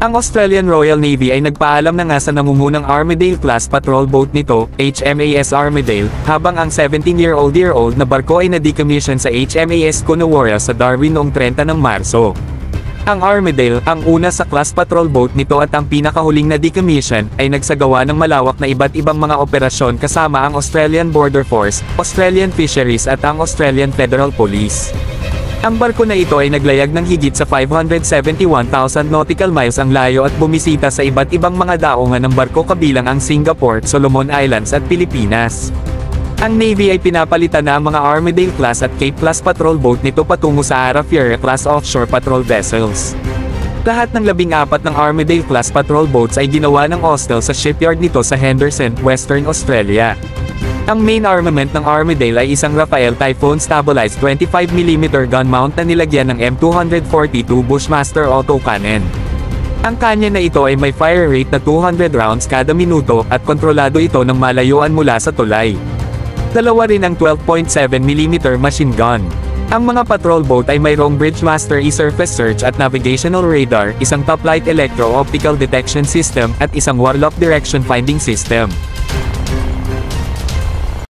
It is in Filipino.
Ang Australian Royal Navy ay nagpaalam na nga sa nangungunang Armidale-class patrol boat nito, HMAS Armidale, habang ang 17-year-old na barko ay na-decommission sa HMAS Coonawarra sa Darwin noong 30 ng Marso. Ang Armidale, ang una sa class patrol boat nito at ang pinakahuling na decommission, ay nagsagawa ng malawak na iba't ibang mga operasyon kasama ang Australian Border Force, Australian Fisheries at ang Australian Federal Police. Ang barko na ito ay naglayag ng higit sa 571,000 nautical miles ang layo at bumisita sa iba't ibang mga daungan ng barko kabilang ang Singapore, Solomon Islands at Pilipinas. Ang Navy ay pinapalitan na ang mga Armidale-class at Cape-class patrol boat nito patungo sa Arafure-class offshore patrol vessels. Lahat ng 14 ng Armidale-class patrol boats ay ginawa ng Austal sa shipyard nito sa Henderson, Western Australia. Ang main armament ng Armidale ay isang Rafael Typhoon stabilized 25mm gun mount na nilagyan ng M242 Bushmaster autocannon. Ang kanya na ito ay may fire rate na 200 rounds kada minuto at kontrolado ito ng malayuan mula sa tulay. Dalawa rin ang 12.7mm machine gun. Ang mga patrol boat ay mayroong Bridgemaster E-Surface Search at Navigational Radar, isang Top Light Electro Optical Detection System, at isang Warlock Direction Finding System.